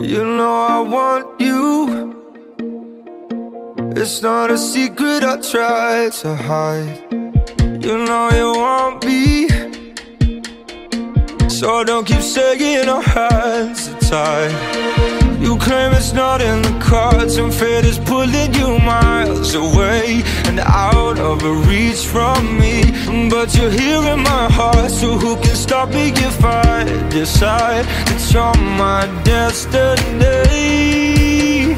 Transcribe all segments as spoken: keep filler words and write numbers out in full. You know I want you. It's not a secret I tried to hide. You know you want me, so don't keep shaking our hands tight. You claim it's not in the cards, and fate is pulling you miles away and out of reach from me. But you're here in my heart, so who can stop me if I decide that you're my destiny?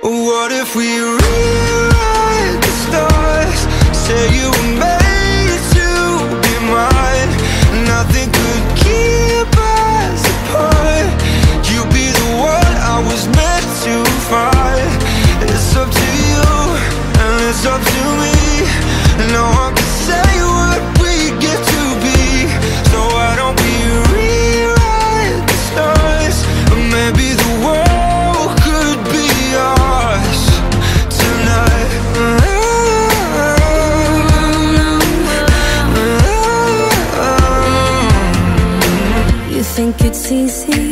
What if we rewrite the stars? Say you were made to be mine. Nothing could keep us apart. You'd be the one I was meant to find. It's up to you, and it's up to me. No one can say what we get to be. So why don't we rewrite the stars? Maybe the world could be ours tonight. You think it's easy?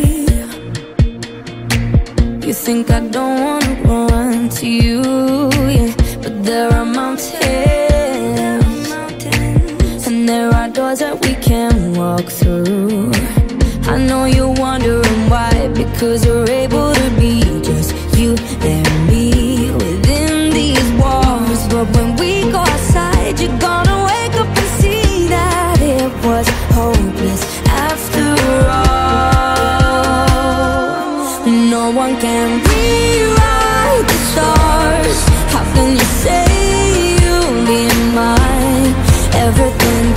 You think I don't wanna run to you, yeah. But there are mountains, and there are doors that we can walk through. I know you're wondering why, because we're able to be just you and me within these walls. But when we go outside, you're gonna wake up and see that it was hopeless after all. No one can rewrite the stars. How can you say you'll be mine? Everything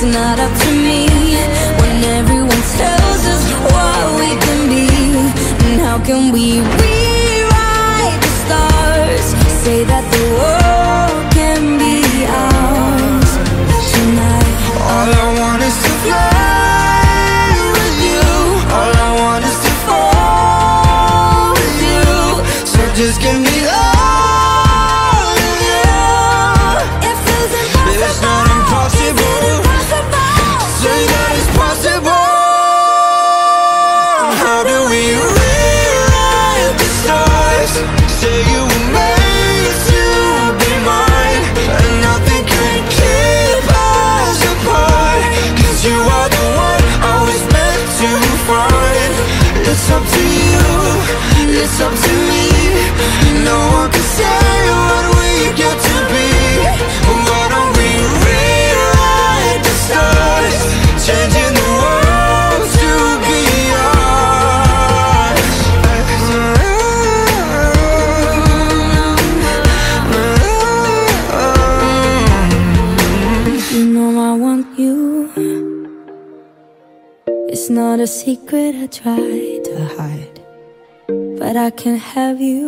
it's not up to me. When everyone tells us what we can be, and how can we rewrite the stars? Say that the world can be ours tonight. All I want is to fly with you. All I want is to fall with you. So just give me love. It's up to you, it's up to me. No one can say what we get to be. Why don't we rewrite the stars? Changing the world to be ours. You know I want you. It's not a secret I tried to hide, but I can't have you.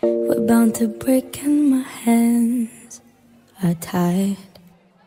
We're bound to break and my hands are tied.